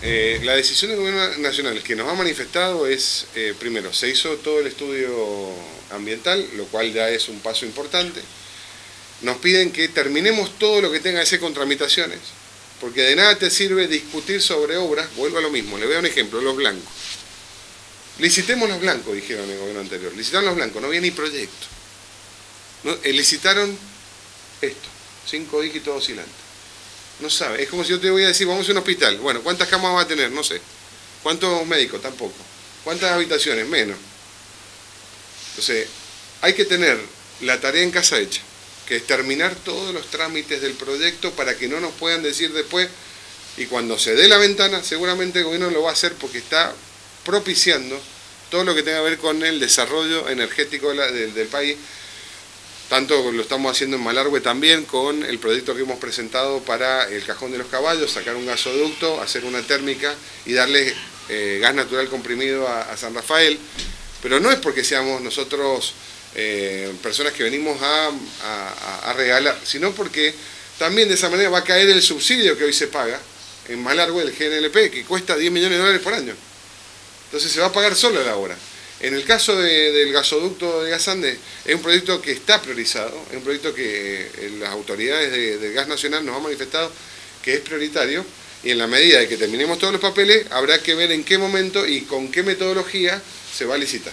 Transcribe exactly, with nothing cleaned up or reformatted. Eh, la decisión del Gobierno Nacional que nos ha manifestado es, eh, primero, se hizo todo el estudio ambiental, lo cual ya es un paso importante. Nos piden que terminemos todo lo que tenga que hacer con tramitaciones, porque de nada te sirve discutir sobre obras, vuelvo a lo mismo, le voy a un ejemplo, los blancos. Licitemos los blancos, dijeron en el gobierno anterior, licitaron los blancos, no había ni proyecto. No, eh, licitaron esto, cinco dígitos oscilantes. No sabe, es como si yo te voy a decir, vamos a un hospital. Bueno, ¿cuántas camas va a tener? No sé. ¿Cuántos médicos? Tampoco. ¿Cuántas habitaciones? Menos. Entonces, hay que tener la tarea en casa hecha, que es terminar todos los trámites del proyecto para que no nos puedan decir después, y cuando se dé la ventana, seguramente el gobierno lo va a hacer porque está propiciando todo lo que tenga que ver con el desarrollo energético de la, de, del país. Tanto lo estamos haciendo en Malargue también con el proyecto que hemos presentado para el cajón de los caballos, sacar un gasoducto, hacer una térmica y darle eh, gas natural comprimido a, a San Rafael. Pero no es porque seamos nosotros eh, personas que venimos a, a, a regalar, sino porque también de esa manera va a caer el subsidio que hoy se paga en Malargue, el G N L P, que cuesta diez millones de dólares por año. Entonces se va a pagar solo la obra. En el caso de, del gasoducto de Gas Andes, es un proyecto que está priorizado, es un proyecto que las autoridades de, de Gas Nacional nos han manifestado que es prioritario, y en la medida de que terminemos todos los papeles, habrá que ver en qué momento y con qué metodología se va a licitar.